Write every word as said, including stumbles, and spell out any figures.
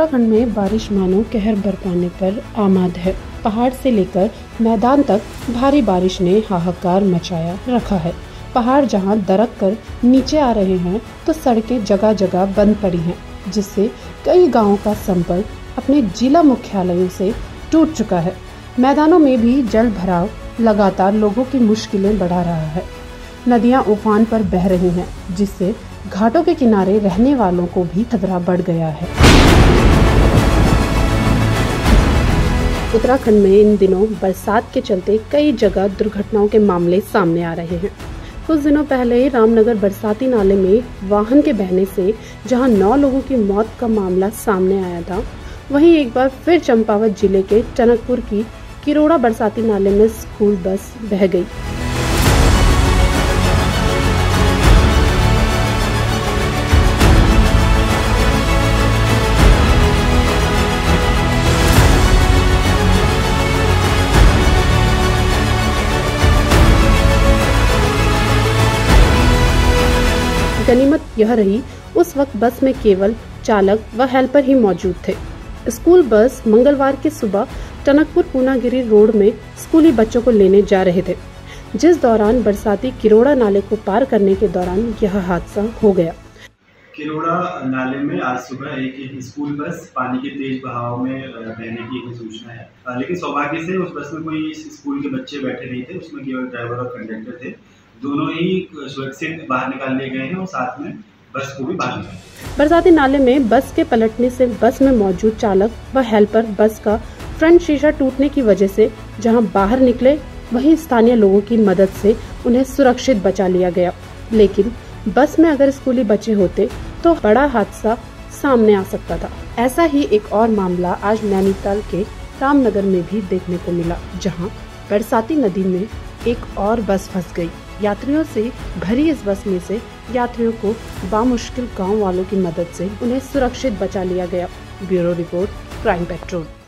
उत्तराखंड में बारिश मानो कहर बरपाने पर आमाद है। पहाड़ से लेकर मैदान तक भारी बारिश ने हाहाकार मचाया रखा है। पहाड़ जहां दरक कर नीचे आ रहे हैं तो सड़कें जगह जगह बंद पड़ी हैं, जिससे कई गांवों का संपर्क अपने जिला मुख्यालयों से टूट चुका है। मैदानों में भी जल भराव लगातार लोगों की मुश्किलें बढ़ा रहा है। नदियां उफान पर बह रही हैं, जिससे घाटों के किनारे रहने वालों को भी खतरा बढ़ गया है। उत्तराखंड में इन दिनों बरसात के चलते कई जगह दुर्घटनाओं के मामले सामने आ रहे हैं। कुछ दिनों पहले रामनगर बरसाती नाले में वाहन के बहने से जहां नौ लोगों की मौत का मामला सामने आया था, वहीं एक बार फिर चंपावत जिले के टनकपुर की किरोड़ा बरसाती नाले में स्कूल बस बह गई। गनीमत यह रही, उस वक्त बस में केवल चालक व हेल्पर ही मौजूद थे। स्कूल बस मंगलवार की सुबह टनकपुर पूर्णागिरी रोड में स्कूली बच्चों को लेने जा रहे थे, जिस दौरान बरसाती किरोड़ा नाले को पार करने के दौरान यह हादसा हो गया। किरोड़ा नाले में आज सुबह एक, एक स्कूल बस पानी के तेज बहाव में बहने की एक सूचना है, लेकिन सौभाग्य से उस बस में कोई स्कूल के बच्चे बैठे नहीं थे। उसमें केवल ड्राइवर और कंडक्टर थे, दोनों ही सुरक्षित बाहर निकाल लिए गए हैं और साथ में बस को भी बाहर निकाल। बरसाती नाले में बस के पलटने से बस में मौजूद चालक व हेल्पर बस का फ्रंट शीशा टूटने की वजह से जहां बाहर निकले, वहीं स्थानीय लोगों की मदद से उन्हें सुरक्षित बचा लिया गया। लेकिन बस में अगर स्कूली बच्चे होते तो बड़ा हादसा सामने आ सकता था। ऐसा ही एक और मामला आज नैनीताल के रामनगर में भी देखने को मिला, जहाँ बरसाती नदी में एक और बस फंस गयी। यात्रियों से भरी इस बस में से यात्रियों को बामुश्किल गांव वालों की मदद से उन्हें सुरक्षित बचा लिया गया। Bureau report, crime petrol.